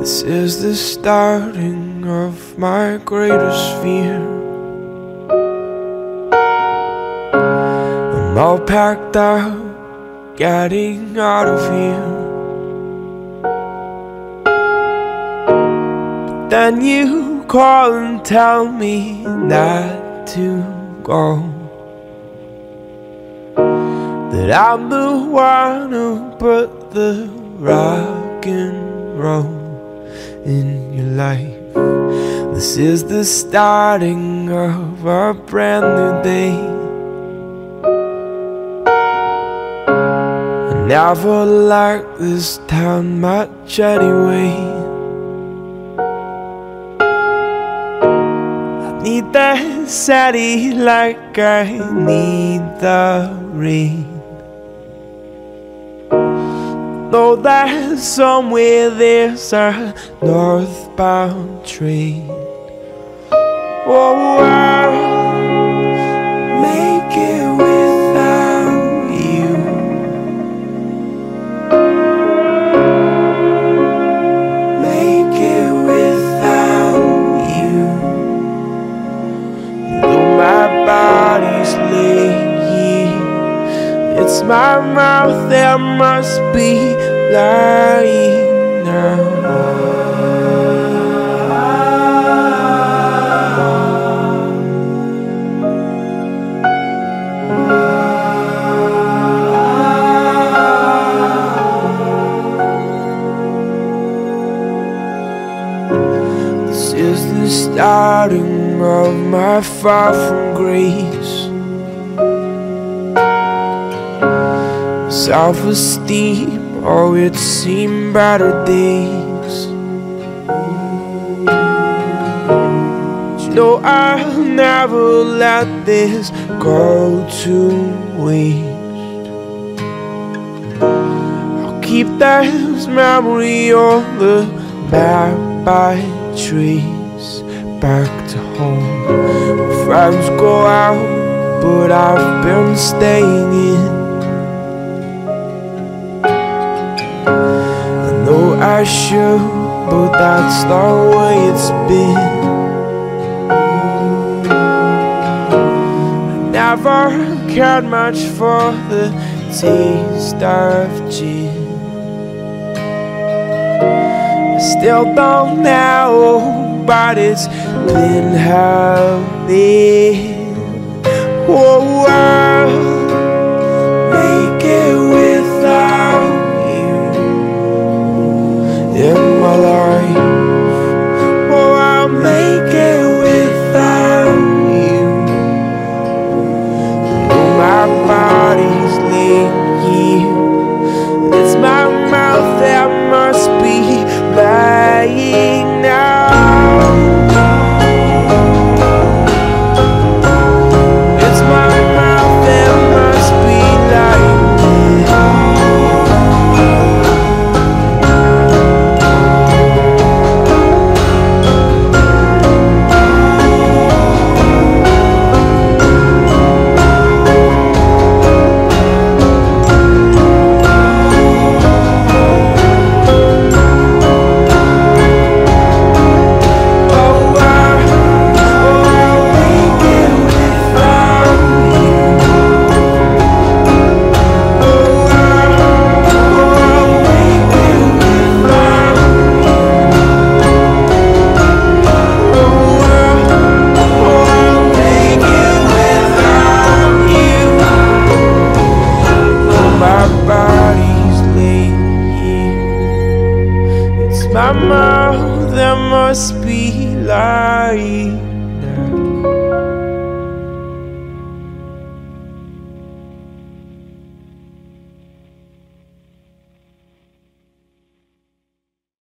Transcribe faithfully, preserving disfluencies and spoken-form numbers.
This is the starting of my greatest fear. I'm all packed up, getting out of here. Then you call and tell me not to go, that I'm the one who put the rock and roll in your life. This is the starting of a brand new day. I never liked this town much anyway. I need the city like I need the rain. Know that somewhere there's a northbound train. Oh, I'll make it without you. Make it without you. Though my body's laying, it's my mouth that must be lying now. This is the starting of my far from grace. Self-esteem, oh, it seemed better days. You know I'll never let this go to waste. I'll keep this memory on the map I trace back to home. My friends go out, but I've been staying in. I should, but that's the way it's been. I never cared much for the taste of gin. I still don't know, but it's been healthy. Whoa, whoa. My mouth, there must be lies.